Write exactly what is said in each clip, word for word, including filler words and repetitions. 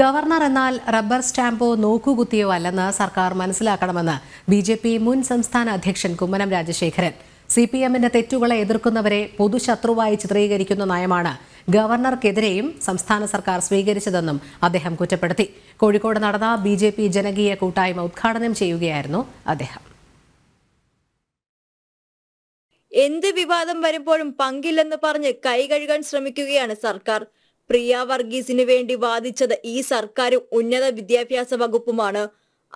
Governor എന്നാൽ rubber സ്റ്റാമ്പോ നോക്കുകുത്തിയോ അല്ലെന്ന് സർക്കാർ മനസ്സിലാക്കണമെന്ന് ബി ജെ പി മുൻ സംസ്ഥാന അധ്യക്ഷൻ കുമ്മനം രാജശേഖരൻ. സി പി എമ്മിന്റെ തെറ്റുകളെ എതിർക്കുന്നവരെ പൊതുശത്രുവായി ചിത്രീകരിക്കുന്ന നയമാണ് ഗവർണർക്കെതിരെയും സംസ്ഥാന സർക്കാർ സ്വീകരിച്ചതെന്നും അദ്ദേഹം കുറ്റപ്പെടുത്തി. കോഴിക്കോട് നടന്ന ബി ജെ പി ജനകീയ കൂട്ടായ്മ ഉദ്ഘാടനം ചെയ്യുകയായിരുന്നു അദ്ദേഹം. എന്ത് വിവാദം വരുമ്പോഴും പങ്കില്ലെന്ന് പറഞ്ഞ് കൈകഴുകാൻ ശ്രമിക്കുകയാണ് സർക്കാർ. പ്രിയ വർഗീസിന് വേണ്ടി വാദിച്ചത് ഈ സർക്കാരും ഉന്നത വിദ്യാഭ്യാസ വകുപ്പുമാണ്.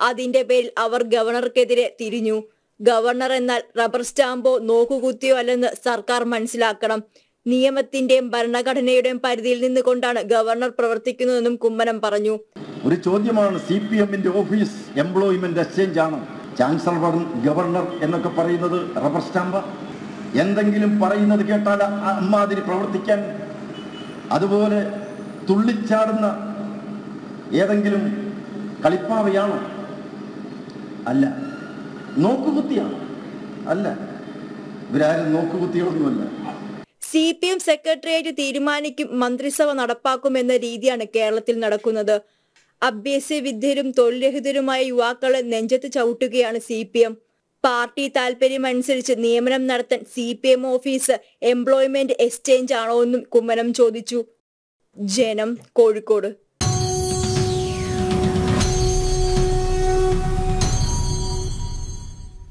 അതിന്റെ പേരിൽ അവർ ഗവർണർക്കെതിരെ തിരിഞ്ഞു. ഗവർണർ എന്നാൽ റബ്ബർ സ്റ്റാമ്പോ നോക്കുകുത്തിയോ അല്ലെന്ന് സർക്കാർ മനസ്സിലാക്കണം. നിയമത്തിന്റെയും ഭരണഘടനയുടെയും പരിധിയിൽ നിന്നുകൊണ്ടാണ് ഗവർണർ പ്രവർത്തിക്കുന്നതെന്നും കുമ്മനം പറഞ്ഞു. ഒരു ചോദ്യമാണ്, സി പി എമ്മിന്റെ ഓഫീസ് എംപ്ലോയ്മെന്റ് എക്സ്ചേഞ്ച് ആണ്. ചാൻസലറും ഗവർണർ എന്നൊക്കെ പറയുന്നത് റബ്ബർ സ്റ്റാമ്പ്. എന്തെങ്കിലും പറയുന്നത് കേട്ടാൽ അമ്മാതിരി പ്രവർത്തിക്കാൻ, അതുപോലെ തുള്ളിച്ചാടുന്ന ഏതെങ്കിലും കളിപ്പാവയാണോ? അല്ല. നോക്കുകുത്തിയാണ്? അല്ല. ഇവരാരും നോക്കുകുത്തിയൊന്നുമല്ല. സി പി എം സെക്രട്ടേറിയറ്റ് തീരുമാനിക്കും, മന്ത്രിസഭ നടപ്പാക്കുമെന്ന രീതിയാണ് കേരളത്തിൽ നടക്കുന്നത്. അഭ്യാസ വിദ്യരും തൊഴിൽ രഹിതരുമായ യുവാക്കളെ നെഞ്ചത്ത് ചവിട്ടുകയാണ് സി പി എം. പാർട്ടി താൽപര്യമനുസരിച്ച് നിയമനം നടത്താൻ C P M office employment exchange ആണോ എന്നും കുമ്മനം ചോദിച്ചു. ജനം, കോഴിക്കോട്.